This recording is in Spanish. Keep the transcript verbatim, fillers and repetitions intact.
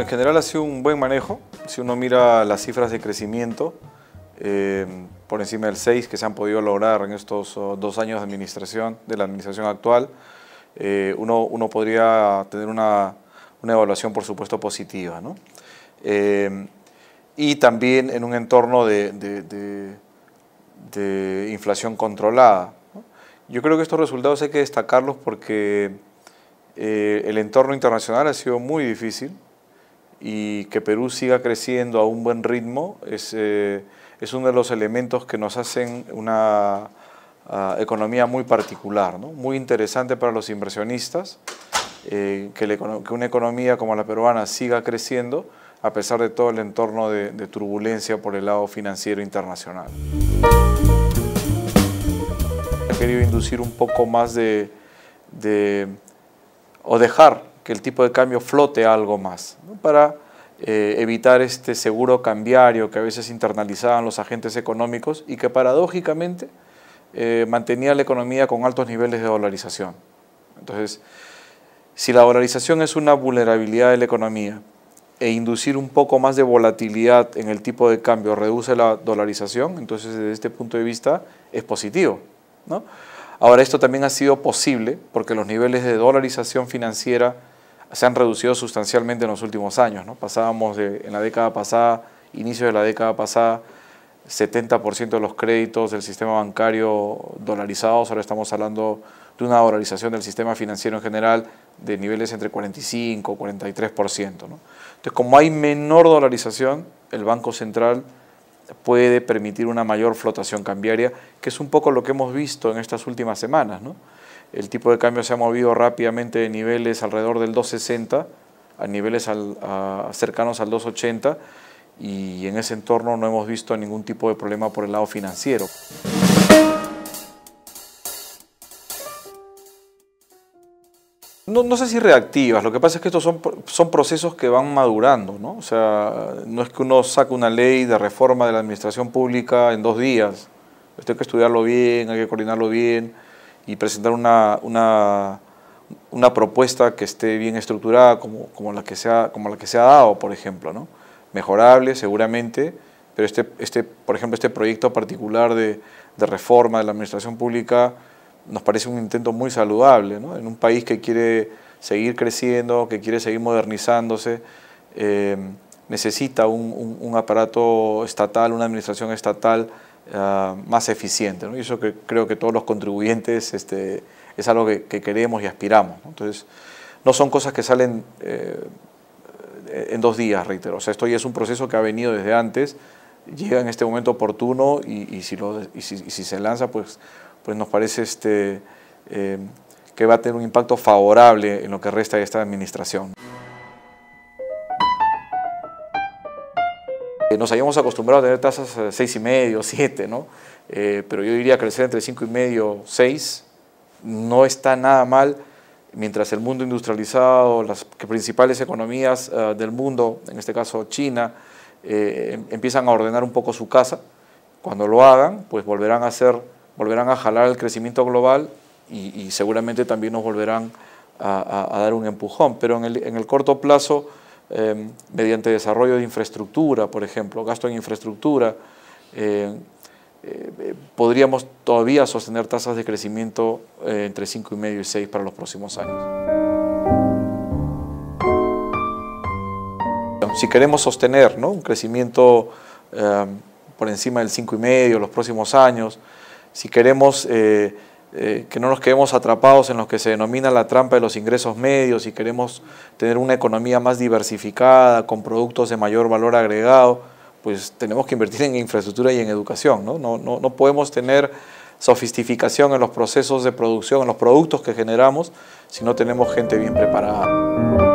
en general ha sido un buen manejo. Si uno mira las cifras de crecimiento, eh, por encima del seis que se han podido lograr en estos dos años de administración, de la administración actual, eh, uno, uno podría tener una, una evaluación, por supuesto, positiva, ¿no? Eh, y también en un entorno de, de, de, de inflación controlada, ¿no? Yo creo que estos resultados hay que destacarlos porque eh, el entorno internacional ha sido muy difícil y que Perú siga creciendo a un buen ritmo es, eh, es uno de los elementos que nos hacen una uh, economía muy particular, ¿no? Muy interesante para los inversionistas, eh, que, le, que una economía como la peruana siga creciendo a pesar de todo el entorno de, de turbulencia por el lado financiero internacional. He querido inducir un poco más de, de o dejar que el tipo de cambio flote algo más, ¿no? Para eh, evitar este seguro cambiario que a veces internalizaban los agentes económicos y que paradójicamente eh, mantenía la economía con altos niveles de dolarización. Entonces, si la dolarización es una vulnerabilidad de la economía e inducir un poco más de volatilidad en el tipo de cambio reduce la dolarización, entonces desde este punto de vista es positivo, ¿no? Ahora, esto también ha sido posible porque los niveles de dolarización financiera se han reducido sustancialmente en los últimos años, ¿no? Pasábamos de, en la década pasada, inicio de la década pasada, setenta por ciento de los créditos del sistema bancario dolarizados. Ahora estamos hablando de una dolarización del sistema financiero en general de niveles entre cuarenta y cinco y cuarenta y tres por ciento, ¿no? Entonces, como hay menor dolarización, el Banco Central puede permitir una mayor flotación cambiaria, que es un poco lo que hemos visto en estas últimas semanas, ¿no? El tipo de cambio se ha movido rápidamente de niveles alrededor del dos sesenta a niveles al, a, cercanos al dos ochenta, y en ese entorno no hemos visto ningún tipo de problema por el lado financiero. No, no sé si reactivas, lo que pasa es que estos son, son procesos que van madurando, ¿no? O sea, no es que uno saque una ley de reforma de la administración pública en dos días. Esto hay que estudiarlo bien, hay que coordinarlo bien y presentar una, una, una propuesta que esté bien estructurada como, como, la que se ha, como la que se ha dado, por ejemplo, ¿no? Mejorable seguramente, pero este, este, por ejemplo, este proyecto particular de, de reforma de la administración pública nos parece un intento muy saludable, ¿no? En un país que quiere seguir creciendo, que quiere seguir modernizándose, eh, necesita un, un, un aparato estatal, una administración estatal uh, más eficiente, ¿no? Y eso que creo que todos los contribuyentes este, es algo que, que queremos y aspiramos, ¿no? Entonces, no son cosas que salen eh, en dos días, reitero. O sea, esto ya es un proceso que ha venido desde antes, llega en este momento oportuno y, y, si, lo, y, si, y si se lanza, pues... pues nos parece este, eh, que va a tener un impacto favorable en lo que resta de esta administración. Nos habíamos acostumbrado a tener tasas seis y medio, siete, ¿no? Eh, pero yo diría crecer entre cinco y medio, seis no está nada mal, mientras el mundo industrializado, las principales economías uh, del mundo, en este caso China, eh, empiezan a ordenar un poco su casa. Cuando lo hagan, pues volverán a ser... volverán a jalar el crecimiento global y, y seguramente también nos volverán a, a, a dar un empujón. Pero en el, en el corto plazo, eh, mediante desarrollo de infraestructura, por ejemplo, gasto en infraestructura, eh, eh, podríamos todavía sostener tasas de crecimiento eh, entre cinco y medio y seis para los próximos años. Si queremos sostener, ¿no?, un crecimiento eh, por encima del cinco y medio los próximos años, si queremos eh, eh, que no nos quedemos atrapados en lo que se denomina la trampa de los ingresos medios, si queremos tener una economía más diversificada, con productos de mayor valor agregado, pues tenemos que invertir en infraestructura y en educación, ¿no? No, no, no podemos tener sofisticación en los procesos de producción, en los productos que generamos, si no tenemos gente bien preparada.